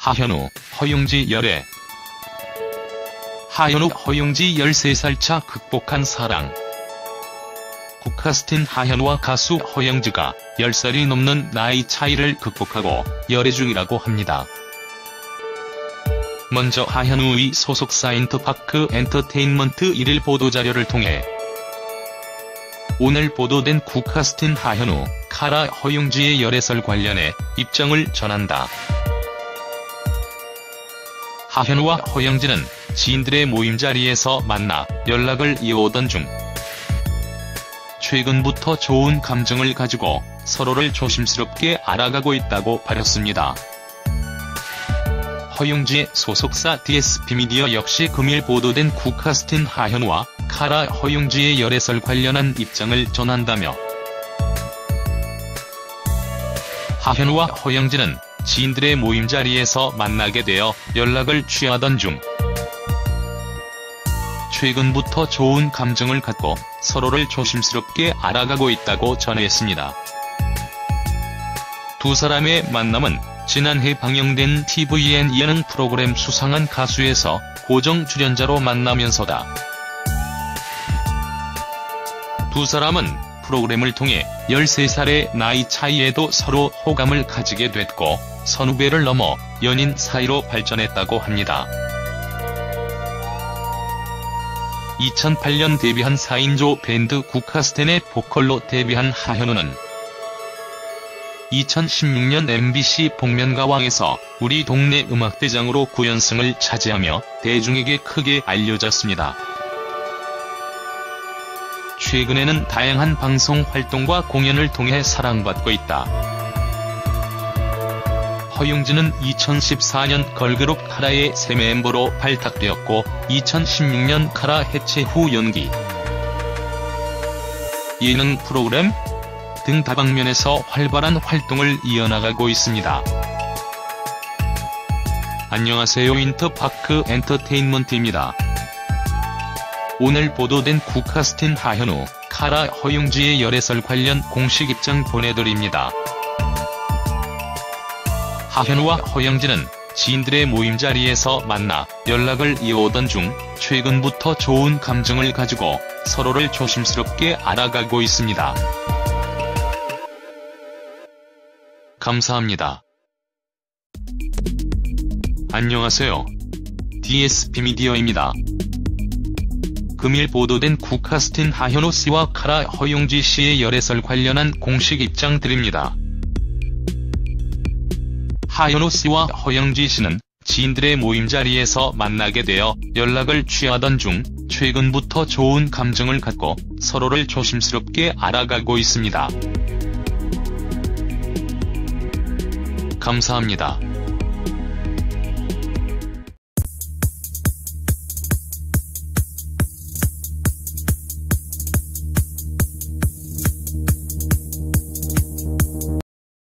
하현우, 허영지 열애. 하현우, 허영지 13살 차 극복한 사랑. 국카스텐 하현우와 가수 허영지가 10살이 넘는 나이 차이를 극복하고 열애 중이라고 합니다. 먼저 하현우의 소속사 인터파크 엔터테인먼트 1일 보도자료를 통해 오늘 보도된 국카스텐 하현우, 카라 허영지의 열애설 관련해 입장을 전한다. 하현우와 허영지는 지인들의 모임 자리에서 만나 연락을 이어오던 중 최근부터 좋은 감정을 가지고 서로를 조심스럽게 알아가고 있다고 밝혔습니다. 허영지의 소속사 DSP미디어 역시 금일 보도된 국카스텐 하현우와 카라 허영지의 열애설 관련한 입장을 전한다며 하현우와 허영지는 지인들의 모임 자리에서 만나게 되어 연락을 취하던 중 최근부터 좋은 감정을 갖고 서로를 조심스럽게 알아가고 있다고 전했습니다. 두 사람의 만남은 지난해 방영된 tvN 예능 프로그램 수상한 가수에서 고정 출연자로 만나면서다. 두 사람은 프로그램을 통해 13살의 나이 차이에도 서로 호감을 가지게 됐고 선후배를 넘어 연인 사이로 발전했다고 합니다. 2008년 데뷔한 4인조 밴드 국카스텐의 보컬로 데뷔한 하현우는 2016년 MBC 복면가왕에서 우리 동네 음악대장으로 9연승을 차지하며 대중에게 크게 알려졌습니다. 최근에는 다양한 방송 활동과 공연을 통해 사랑받고 있다. 허영지는 2014년 걸그룹 카라의 새 멤버로 발탁되었고 2016년 카라 해체 후 연기, 예능 프로그램 등 다방면에서 활발한 활동을 이어나가고 있습니다. 안녕하세요, 인터파크 엔터테인먼트입니다. 오늘 보도된 국카스텐 하현우, 카라 허영지의 열애설 관련 공식 입장 보내드립니다. 하현우와 허영지는 지인들의 모임 자리에서 만나 연락을 이어오던 중 최근부터 좋은 감정을 가지고 서로를 조심스럽게 알아가고 있습니다. 감사합니다. 안녕하세요. DSP미디어입니다. 금일 보도된 국카스텐 하현우 씨와 카라 허영지 씨의 열애설 관련한 공식 입장 드립니다. 하현우 씨와 허영지 씨는 지인들의 모임 자리에서 만나게 되어 연락을 취하던 중 최근부터 좋은 감정을 갖고 서로를 조심스럽게 알아가고 있습니다. 감사합니다.